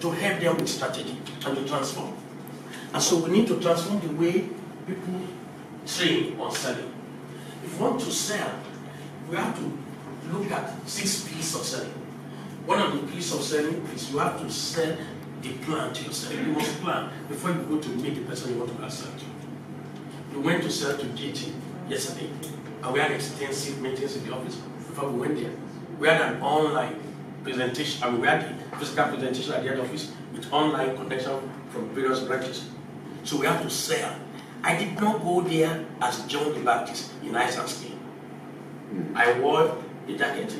to help them with strategy and to transform. And so we need to transform the way people train on selling. If we want to sell, we have to look at 6 P's of selling. One of the P's of selling is you have to sell the plan to yourself. You must plan before you go to meet the person you want to sell to. We went to sell to DT yesterday, and we had extensive meetings in the office before we went there. We had an online presentation, and we had a physical presentation at the head office with online connection from various branches. So we have to sell. I did not go there as John the Baptist in ice and skin. I wore the jacket.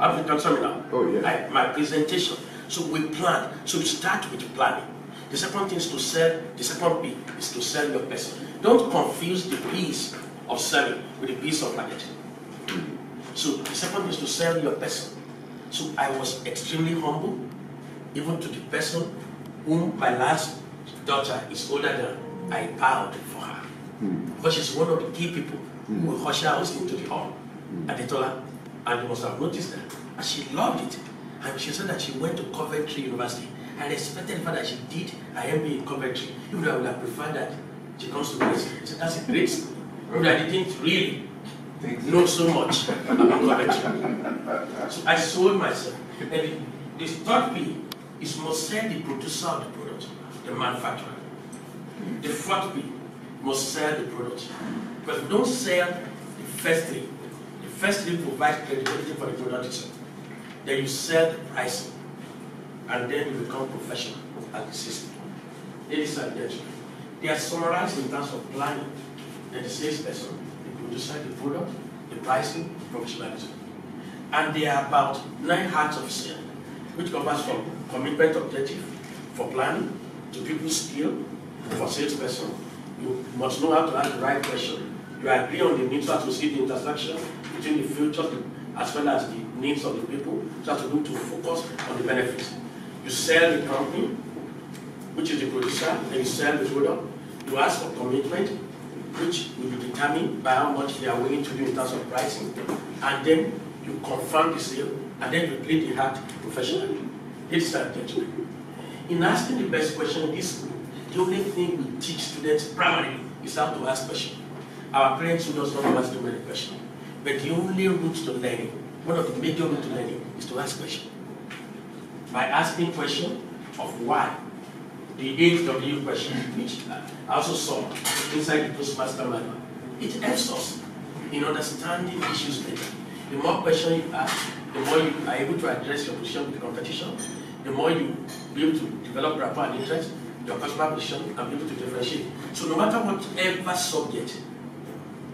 I've become seminar. Oh, yeah. My presentation. So we plan. So we start with planning. The second thing is to sell. The second P is to sell your person. Don't confuse the piece of selling with the piece of marketing. So the second thing is to sell your person. So I was extremely humble, even to the person whom my last daughter is older than. I bowed for her. Because she's one of the key people who ushered us into the hall at the Tola. And you must have noticed that. And she loved it. And she said that she went to Coventry University. I respected the fact that she did an MBA in Coventry. Even though I would have preferred that she comes to this. So that's a great school. But I didn't really know so much about Coventry. So I sold myself. And the third P is must sell the producer of the product, the manufacturer. The fourth P must sell the product. Because we don't sell the first three. Firstly, provide credibility for the product itself. Then you sell the pricing, and then you become professional at the system. Ladies and gentlemen, they are summarized in terms of planning. Then the salesperson, the producer, the product, the pricing, the professionalism. And they are about 9 hearts of sale, which covers from commitment objective for planning to people's skill for salesperson. You must know how to ask the right question. You agree on the needs to see the intersection between the future as well as the needs of the people, so that you need to focus on the benefits. You sell the company, which is the producer, and you sell the product. You ask for commitment, which will be determined by how much they are willing to do in terms of pricing, and then you confirm the sale, and then you play the heart professionally. Ladies and gentlemen, in asking the best question in this school, the only thing we teach students primarily is how to ask questions. Our parents who does not ask too many questions. But the only route to learning, one of the major routes to learning, is to ask questions. By asking questions of why, the HW question, which I also saw inside the Toastmaster manual, it helps us in understanding issues better. The more questions you ask, the more you are able to address your position with the competition, the more you be able to develop rapport and interest, your customer position, and be able to differentiate. So no matter whatever subject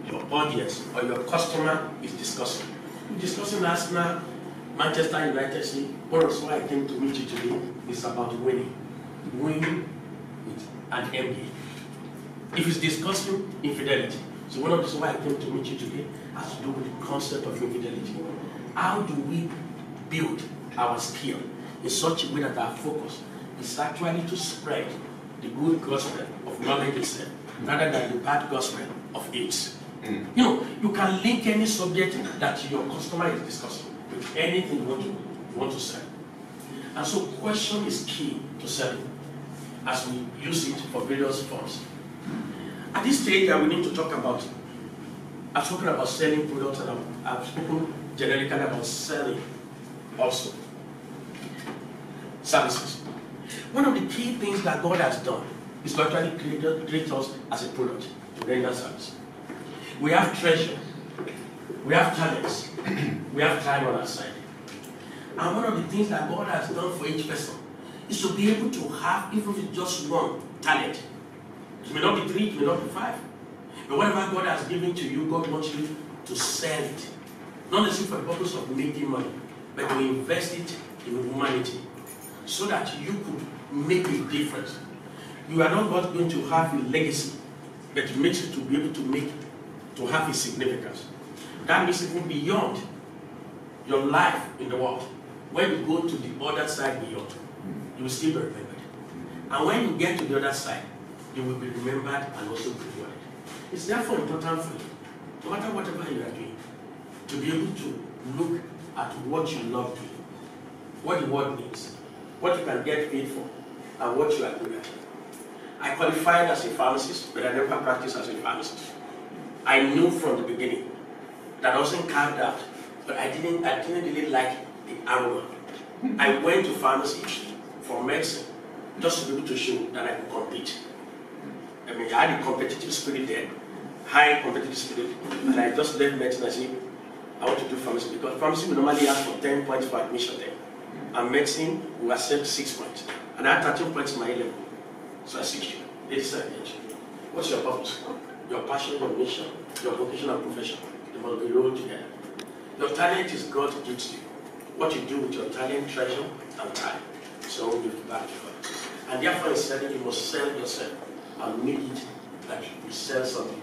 your audience or your customer is discussing. We're discussing Arsenal, Manchester United, see, what also I came to meet you today is about winning. Winning with an MBA. If it's discussing infidelity, so one of the reasons why I came to meet you today has to do with the concept of infidelity. How do we build our skill in such a way that our focus is actually to spread the good gospel of knowledge itself rather than the bad gospel of AIDS? You know, you can link any subject that your customer is discussing with anything you want to sell. And so question is key to selling as we use it for various forms. At this stage that we need to talk about, I've spoken about selling products and I've spoken generically about selling also services. One of the key things that God has done is to actually create us as a product to render service. We have treasure, we have talents, we have time on our side. And one of the things that God has done for each person is to be able to have, even if it's just one talent. It may not be 3, it may not be 5. But whatever God has given to you, God wants you to sell it. Not necessarily for the purpose of making money, but to invest it in humanity so that you could make a difference. You are not going to have a legacy, but it makes you to be able to make to have its significance. That means even beyond your life in the world. When you go to the other side beyond, you will still be remembered. And when you get to the other side, you will be remembered and also rewarded. It's therefore important for you, no matter whatever you are doing, to be able to look at what you love doing, what the word means, what you can get paid for, and what you are good at. I qualified as a pharmacist, but I never practiced as a pharmacist. I knew from the beginning that I wasn't carved out, but I didn't really like the aroma. I went to pharmacy for medicine just to be able to show that I could compete. I mean, I had a competitive spirit there, high competitive spirit, and I just left medicine and said, I want to do pharmacy, because pharmacy will normally ask for 10 points for admission there, and medicine will accept 6 points. And I had 13 points in my level. So I said, ladies and gentlemen, what's your purpose? Your passion, your mission, your vocation and profession, they must be rolled together. Your talent is God's gift to you. What you do with your talent, treasure, and time. So we'll give back to God. And therefore, he said, you must sell yourself and make it that you sell something.